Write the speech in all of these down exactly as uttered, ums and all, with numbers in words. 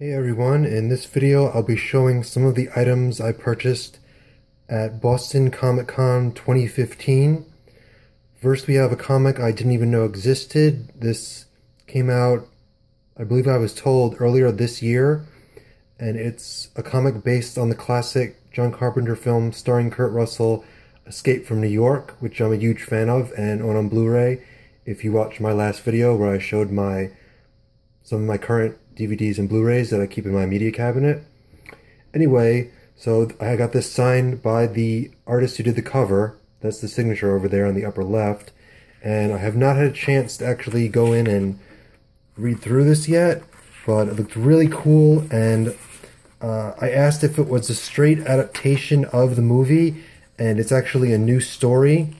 Hey everyone, in this video I'll be showing some of the items I purchased at Boston Comic-Con twenty fifteen. First we have a comic I didn't even know existed. This came out, I believe I was told, earlier this year, and it's a comic based on the classic John Carpenter film starring Kurt Russell, Escape from New York, which I'm a huge fan of and own on Blu-ray. If you watched my last video where I showed my some of my current D V Ds and Blu-rays that I keep in my media cabinet. Anyway, so I got this signed by the artist who did the cover. That's the signature over there on the upper left. And I have not had a chance to actually go in and read through this yet, but it looked really cool, and uh, I asked if it was a straight adaptation of the movie, and it's actually a new story,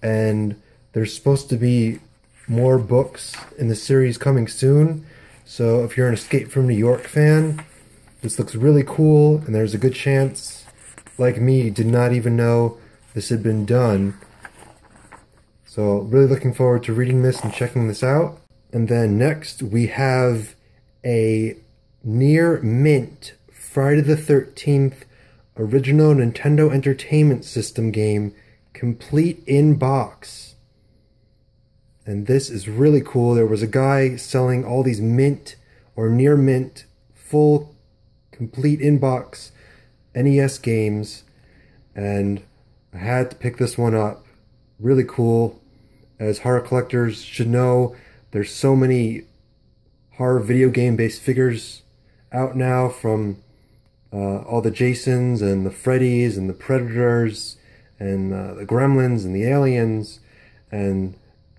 and there's supposed to be more books in the series coming soon. So if you're an Escape from New York fan, this looks really cool, and there's a good chance, like me, you did not even know this had been done. So really looking forward to reading this and checking this out. And then next we have a near mint Friday the thirteenth original Nintendo Entertainment System game, complete in box. And this is really cool. There was a guy selling all these mint or near mint full complete in-box N E S games, and I had to pick this one up. Really cool. As horror collectors should know, there's so many horror video game based figures out now, from uh, all the Jasons and the Freddys and the Predators and uh, the Gremlins and the Aliens, and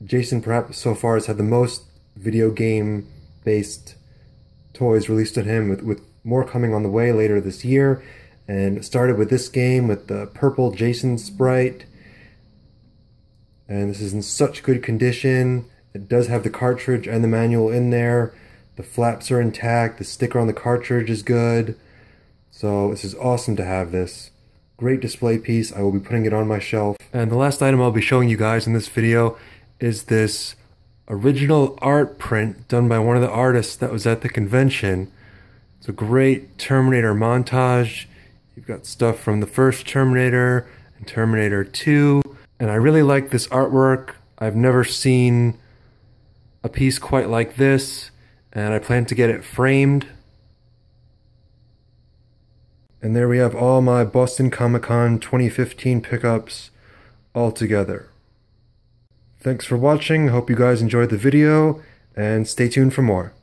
Jason perhaps so far has had the most video game based toys released on him, with, with more coming on the way later this year. And it started with this game with the purple Jason sprite, and this is in such good condition. It does have the cartridge and the manual in there. The flaps are intact, the sticker on the cartridge is good, so this is awesome to have this. Great display piece. I will be putting it on my shelf. And the last item I'll be showing you guys in this video is this original art print done by one of the artists that was at the convention. It's a great Terminator montage. You've got stuff from the first Terminator and Terminator two, and I really like this artwork. I've never seen a piece quite like this, and I plan to get it framed. And there we have all my Boston Comic-Con twenty fifteen pickups all together. Thanks for watching. Hope you guys enjoyed the video, and stay tuned for more.